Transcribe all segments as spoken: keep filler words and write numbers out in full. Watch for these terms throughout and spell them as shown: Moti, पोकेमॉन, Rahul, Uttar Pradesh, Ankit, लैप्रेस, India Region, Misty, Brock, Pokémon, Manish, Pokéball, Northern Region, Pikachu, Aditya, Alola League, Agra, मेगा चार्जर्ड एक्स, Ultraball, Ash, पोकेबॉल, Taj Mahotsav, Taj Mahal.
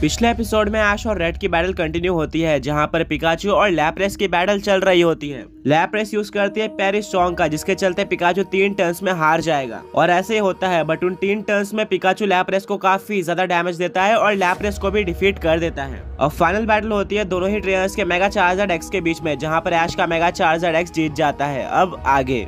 पिछले एपिसोड में ऐश और रेड की बैटल कंटिन्यू होती है, जहां पर पिकाचू और लैप्रेस की बैटल चल रही होती है। लैप्रेस यूज करती है पेरिस सॉन्ग का, जिसके चलते पिकाचू तीन टर्न्स में हार जाएगा और ऐसे ही होता है। बट उन तीन टर्न्स में पिकाचू लैप्रेस को काफी ज्यादा डैमेज देता है और लैप्रेस को भी डिफीट कर देता है। और फाइनल बैटल होती है दोनों ही ट्रेनर्स के मेगा चार्जर्ड एक्स के बीच में, जहाँ पर ऐश का मेगा चार्जर्ड एक्स जीत जाता है। अब आगे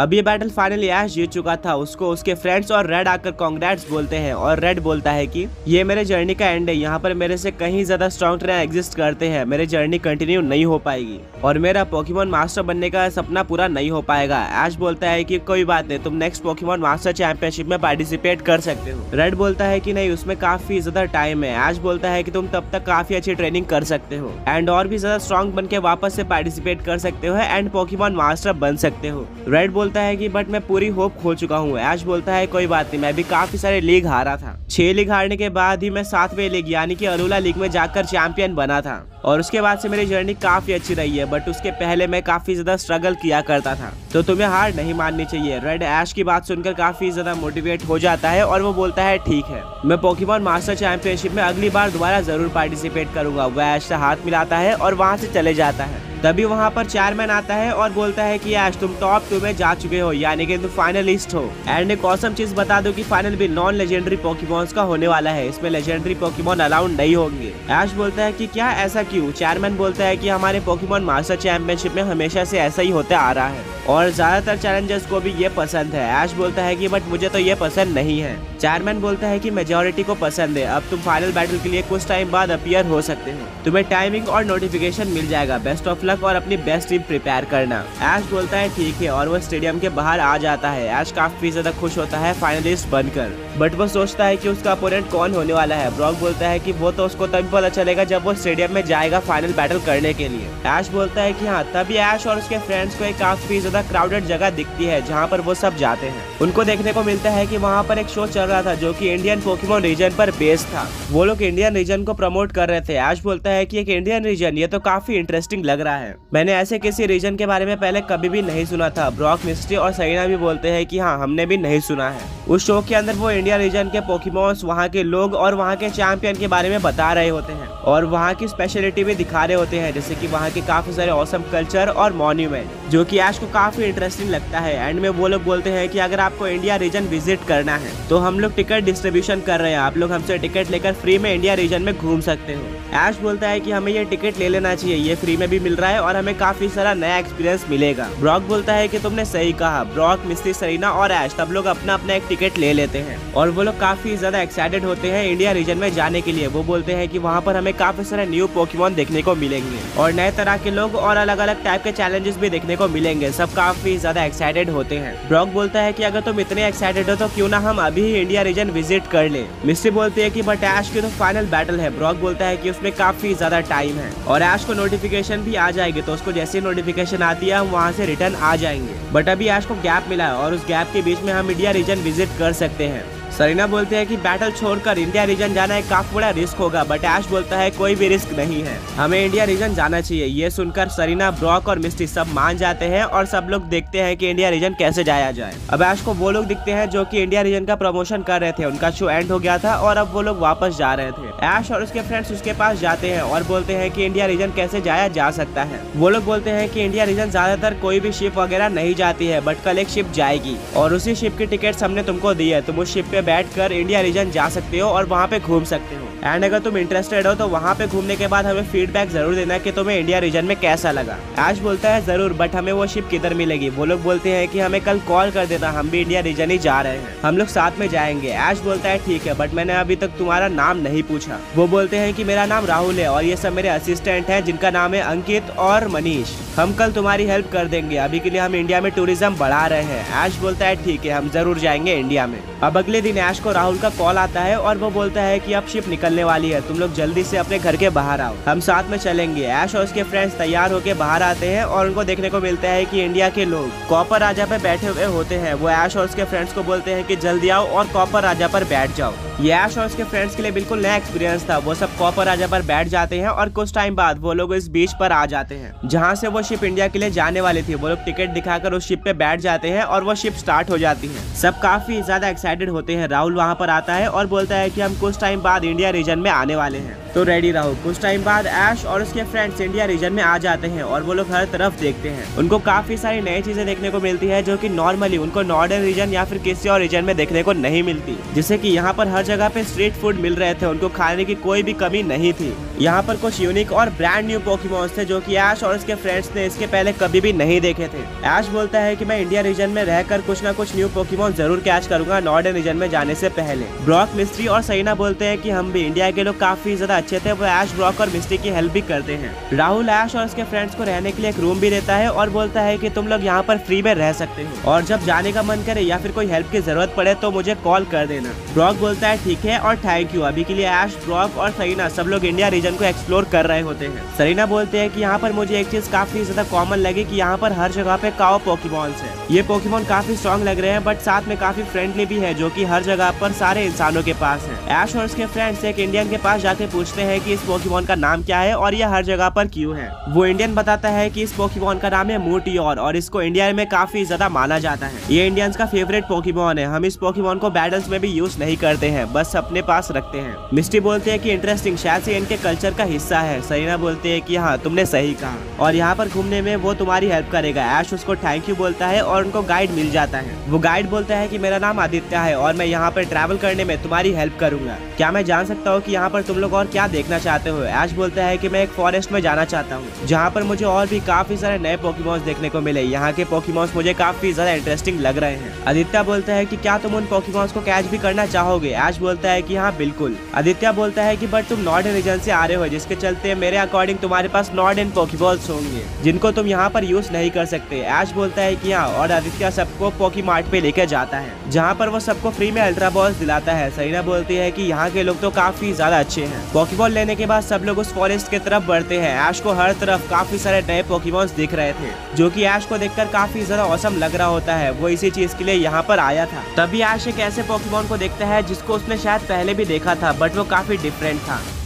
अब ये बैटल फाइनली ऐश जीत चुका था। उसको उसके फ्रेंड्स और रेड आकर कॉन्ग्रेट्स बोलते हैं और रेड बोलता है कि ये मेरे जर्नी का एंड है, यहाँ पर मेरे से कहीं ज्यादा स्ट्रॉन्ग ट्रेनर एग्जिस्ट करते हैं, मेरे जर्नी कंटिन्यू नहीं हो पाएगी और मेरा पोकेमॉन मास्टर बनने का सपना पूरा नहीं हो पाएगा। ऐश बोलता है कि कोई बात नहीं, तुम नेक्स्ट पोकेमॉन मास्टर चैंपियनशिप में पार्टिसिपेट कर सकते हो। रेड बोलता है कि नहीं, उसमें काफी ज्यादा टाइम है। ऐश बोलता है कि तुम तब तक काफी अच्छी ट्रेनिंग कर सकते हो एंड और भी ज्यादा स्ट्रॉन्ग बन के वापस से पार्टिसिपेट कर सकते हो एंड पोकेमॉन मास्टर बन सकते हो। रेड बोलता है कि बट मैं पूरी होप खो चुका हूँ। ऐश बोलता है कोई बात नहीं, मैं भी काफी सारे लीग हारा था, छह लीग हारने के बाद ही मैं सातवें लीग यानी कि अलोला लीग में जाकर चैंपियन बना था और उसके बाद से मेरी जर्नी काफी अच्छी रही है, बट उसके पहले मैं काफी ज्यादा स्ट्रगल किया करता था, तो तुम्हें हार नहीं माननी चाहिए। रेड ऐश की बात सुनकर काफी ज्यादा मोटिवेट हो जाता है और वो बोलता है ठीक है, मैं पोकेमॉन मास्टर चैंपियनशिप में अगली बार दोबारा जरूर पार्टिसिपेट करूंगा। वह ऐश से हाथ मिलाता है और वहाँ से चले जाता है। तभी वहाँ पर चेयरमैन आता है और बोलता है कि ऐश तुम टॉप टू में जा चुके हो, यानी कि तुम फाइनलिस्ट हो। एंड एक औसम चीज बता दो कि फाइनल भी नॉन लेजेंडरी पोकेमॉन्स का होने वाला है, इसमें लेजेंडरी पोकेमॉन अलाउड नहीं होंगे। ऐश बोलता है कि क्या, ऐसा क्यों? चेयरमैन बोलता है कि हमारे पोकेमॉन मास्टर चैंपियनशिप में हमेशा से ऐसा ही होता आ रहा है और ज्यादातर चैलेंजर्स को भी ये पसंद है। ऐश बोलता है कि बट मुझे तो ये पसंद नहीं है। चेयरमैन बोलता है कि मेजोरिटी को पसंद है। अब तुम फाइनल बैटल के लिए कुछ टाइम बाद अपीयर हो सकते हो, तुम्हें टाइमिंग और नोटिफिकेशन मिल जाएगा। बेस्ट ऑफ लक और अपनी बेस्ट टीम प्रिपेयर करना। ऐश बोलता है ठीक है और वो स्टेडियम के बाहर आ जाता है। ऐश काफी ज्यादा खुश होता है फाइनलिस्ट बनकर, बट वो सोचता है कि उसका अपोनेंट कौन होने वाला है। ब्रॉक बोलता है कि वो तो उसको तभी पता चलेगा जब वो स्टेडियम में जाएगा फाइनल बैटल करने के लिए। ऐश बोलता है कि हाँ, तभी ऐश और उसके फ्रेंड्स को एक काफी ज्यादा क्राउडेड जगह दिखती है जहाँ पर वो सब जाते हैं। उनको देखने को मिलता है कि वहाँ पर एक शो चल रहा था जो कि इंडियन पोकेमॉन रीजन पर बेस्ड था। वो लोग इंडियन रीजन को प्रमोट कर रहे थे। ऐश बोलता है कि एक इंडियन रीजन, ये तो काफी इंटरेस्टिंग लग रहा है, मैंने ऐसे किसी रीजन के बारे में पहले कभी भी नहीं सुना था। ब्रॉक, मिस्टी और सरीना भी बोलते हैं कि हाँ, हमने भी नहीं सुना है। उस शो के अंदर वो इंडिया रीजन के पोकेमॉन्स, वहाँ के लोग और वहाँ के चैंपियन के बारे में बता रहे होते हैं और वहाँ की स्पेशलिटी भी दिखा रहे होते हैं, जैसे कि वहाँ के काफी सारे औसम कल्चर और मॉन्यूमेंट, जो कि ऐश को काफी इंटरेस्टिंग लगता है। एंड में वो लोग बोलते हैं कि अगर आपको इंडिया रीजन विजिट करना है तो हम लोग टिकट डिस्ट्रीब्यूशन कर रहे हैं, आप लोग हमसे टिकट लेकर फ्री में इंडिया रीजन में घूम सकते हो। ऐश बोलता है कि हमें ये टिकट ले लेना चाहिए, ये फ्री में भी मिल रहा है और हमें काफी सारा नया एक्सपीरियंस मिलेगा। ब्रॉक बोलता है कि तुमने सही कहा। ब्रॉक, मिस्टी, सरीना और ऐश सब लोग अपना अपना एक टिकट ले लेते हैं और वो लोग काफी ज्यादा एक्साइटेड होते हैं इंडिया रीजन में जाने के लिए। वो बोलते हैं कि वहाँ पर हमें काफी सारे न्यू पोकेमॉन देखने को मिलेंगे और नए तरह के लोग और अलग अलग टाइप के चैलेंजेस भी देखने को मिलेंगे। सब काफी ज्यादा एक्साइटेड होते हैं। ब्रॉक बोलता है कि अगर तुम इतने एक्साइटेड हो तो क्यों ना हम अभी ही इंडिया रीजन विजिट कर ले। मिस्टी बोलती है कि बट ऐश की तो फाइनल बैटल है। ब्रॉक बोलता है कि उसमें काफी ज्यादा टाइम है और ऐश को नोटिफिकेशन भी आ जाएगी, तो उसको जैसे नोटिफिकेशन आती है हम वहाँ से रिटर्न आ जाएंगे, बट अभी ऐश को गैप मिला है और उस गैप के बीच में हम इंडिया रीजन विजिट कर सकते हैं। सरीना बोलते हैं कि बैटल छोड़कर इंडिया रीजन जाना एक काफी बड़ा रिस्क होगा, बट ऐश बोलता है कोई भी रिस्क नहीं है, हमें इंडिया रीजन जाना चाहिए। ये सुनकर सरीना, ब्रॉक और मिस्टी सब मान जाते हैं और सब लोग देखते हैं कि इंडिया रीजन कैसे जाया जाए। अब ऐश को वो लोग दिखते हैं जो कि इंडिया रीजन का प्रमोशन कर रहे थे, उनका शो एंड हो गया था और अब वो लोग वापस जा रहे थे। ऐश और उसके फ्रेंड्स उसके पास जाते हैं और बोलते हैं कि इंडिया रीजन कैसे जाया जा सकता है। वो लोग बोलते हैं कि इंडिया रीजन ज्यादातर कोई भी शिप वगैरह नहीं जाती है, बट कल एक शिप जाएगी और उसी शिप की टिकट हमने तुमको दी है, तुम उस शिप बैठकर इंडिया रीजन जा सकते हो और वहाँ पे घूम सकते हो। एंड अगर तुम इंटरेस्टेड हो तो वहाँ पे घूमने के बाद हमें फीडबैक जरूर देना कि तुम्हें इंडिया रीजन में कैसा लगा। ऐश बोलता है जरूर, बट हमें वो शिप किधर मिलेगी? वो लोग बोलते हैं कि हमें कल कॉल कर देना, हम भी इंडिया रीजन ही जा रहे हैं, हम लोग साथ में जाएंगे। ऐश बोलता है ठीक है, बट मैंने अभी तक तुम्हारा नाम नहीं पूछा। वो बोलते हैं कि मेरा नाम राहुल है और ये सब मेरे असिस्टेंट हैं जिनका नाम है अंकित और मनीष, हम कल तुम्हारी हेल्प कर देंगे, अभी के लिए हम इंडिया में टूरिज्म बढ़ा रहे हैं। ऐश बोलता है ठीक है, हम जरूर जाएंगे इंडिया में। अब अगले दिन ऐश को राहुल का कॉल आता है और वो बोलता है कि अब शिप निकल चलने वाली है। तुम लोग जल्दी से अपने घर के बाहर आओ, हम साथ में चलेंगे। ऐश और उसके फ्रेंड्स तैयार होकर बाहर आते हैं और उनको देखने को मिलता है कि इंडिया के लोग कॉपर राजा पर बैठे हुए होते हैं। वो ऐश और उसके फ्रेंड्स को बोलते हैं कि जल्दी आओ और कॉपर राजा पर बैठ जाओ। ये ऐश और उसके फ्रेंड्स के लिए बिल्कुल नया एक्सपीरियंस था। वो सब कॉपर राजा पर बैठ जाते हैं और कुछ टाइम बाद वो लोग इस बीच पर आ जाते हैं जहाँ से वो शिप इंडिया के लिए जाने वाली थी। वो लोग टिकट दिखाकर उस शिप पे बैठ जाते हैं और वो शिप स्टार्ट हो जाती है। सब काफी ज्यादा एक्साइटेड होते हैं। राहुल वहाँ पर आता है और बोलता है कि हम कुछ टाइम बाद इंडिया रीजन में आने वाले हैं, तो रेडी रहो। कुछ टाइम बाद ऐश और उसके फ्रेंड्स इंडिया रीजन में आ जाते हैं और वो लोग हर तरफ देखते हैं। उनको काफी सारी नई चीजें देखने को मिलती है जो कि नॉर्मली उनको नॉर्दर्न रीजन या फिर किसी और रीजन में देखने को नहीं मिलती। जैसे कि यहाँ पर हर जगह पे स्ट्रीट फूड मिल रहे थे, उनको खाने की कोई भी कमी नहीं थी। यहाँ पर कुछ यूनिक और ब्रांड न्यू पोकेमॉन्स थे जो कि ऐश और उसके फ्रेंड्स ने इसके पहले कभी भी नहीं देखे थे। ऐश बोलता है कि मैं इंडिया रीजन में रहकर कुछ ना कुछ न्यू पोकेमॉन जरूर कैच करूंगा नॉर्दर्न रीजन में जाने से पहले। ब्रॉक, मिस्ट्री और सरीना बोलते हैं कि हम भी, इंडिया के लोग काफी ज्यादा अच्छे थे। वो ऐश, ब्रॉक और मिस्ट्री की हेल्प भी करते हैं। राहुल ऐश और उसके फ्रेंड्स को रहने के लिए एक रूम भी देता है और बोलता है कि तुम लोग यहाँ पर फ्री में रह सकते हो और जब जाने का मन करे या फिर कोई हेल्प की जरूरत पड़े तो मुझे कॉल कर देना। ब्रॉक बोलता है ठीक है और थैंक यू। अभी के लिए ऐश, ब्रॉक और सरीना सब लोग इंडिया रीजन को एक्सप्लोर कर रहे होते हैं। सरीना बोलते हैं कि यहाँ पर मुझे एक चीज काफी ज्यादा कॉमन लगी कि यहाँ पर हर जगह पे काओ पोकेमॉन्स है। ये पोकेमॉन काफी स्ट्रॉन्ग लग रहे हैं बट साथ में काफी फ्रेंडली भी है जो कि हर जगह पर सारे इंसानों के पास है। ऐश और उसके फ्रेंड्स एक इंडियन के पास जाके पूछते हैं कि इस पोकेमॉन का नाम क्या है और ये हर जगह पर क्यों है। वो इंडियन बताता है कि इस पोकेमॉन का नाम है मोटी और, और इसको इंडिया में काफी ज्यादा माना जाता है। ये इंडियंस का फेवरेट पोकेमॉन है। हम इस पोकेमॉन को बैटल्स में भी यूज नहीं करते हैं, बस अपने पास रखते हैं। मिस्टी बोलते हैं कि इंटरेस्टिंग, शायद से इनके कल्चर का हिस्सा है। सरीना बोलते है कि हाँ तुमने सही कहा और यहाँ पर घूमने में वो तुम्हारी हेल्प करेगा। ऐश उसको थैंक यू बोलता है और उनको गाइड मिल जाता है। वो गाइड बोलता है कि मेरा नाम आदित्य है और मैं यहाँ पर ट्रैवल करने में तुम्हारी हेल्प करूंगा। क्या मैं जान सकता हूँ कि यहाँ पर तुम लोग और क्या देखना चाहते हो? ऐश बोलता है कि मैं एक फॉरेस्ट में जाना चाहता हूँ जहाँ पर मुझे और भी काफी सारे नए पोकेमॉन्स देखने को मिले। यहाँ के पोकेमॉन्स मुझे काफी ज्यादा इंटरेस्टिंग लग रहे हैं। आदित्य बोलता है कि क्या तुम उन पोकेमॉन्स को कैच भी करना चाहोगे? ऐश बोलता है कि हाँ बिल्कुल। आदित्य बोलता है कि बट तुम नॉर्दर्न रीजन से आ रहे हो जिसके चलते मेरे अकॉर्डिंग तुम्हारे पास नॉर्दर्न पोकेबॉल्स होंगे जिनको तुम यहाँ पर यूज नहीं कर सकते। ऐश बोलता है कि हाँ, और आदित्य सबको पोकी मार्ट पे लेकर जाता है जहाँ पर वो सबको फ्री में अल्ट्राबॉल्स दिलाता है। सरीना बोलती है कि यहाँ के लोग तो काफी ज्यादा अच्छे हैं। पोकेबॉल लेने के बाद सब लोग उस फॉरेस्ट की तरफ बढ़ते हैं। ऐश को हर तरफ काफी सारे नए पोकेमॉन्स दिख रहे थे जो कि ऐश को देखकर काफी ज्यादा औसम लग रहा होता है। वो इसी चीज के लिए यहाँ पर आया था। तभी ऐश एक ऐसे पोकेमॉन को देखता है जिसको उसने शायद पहले भी देखा था बट वो काफी डिफरेंट था।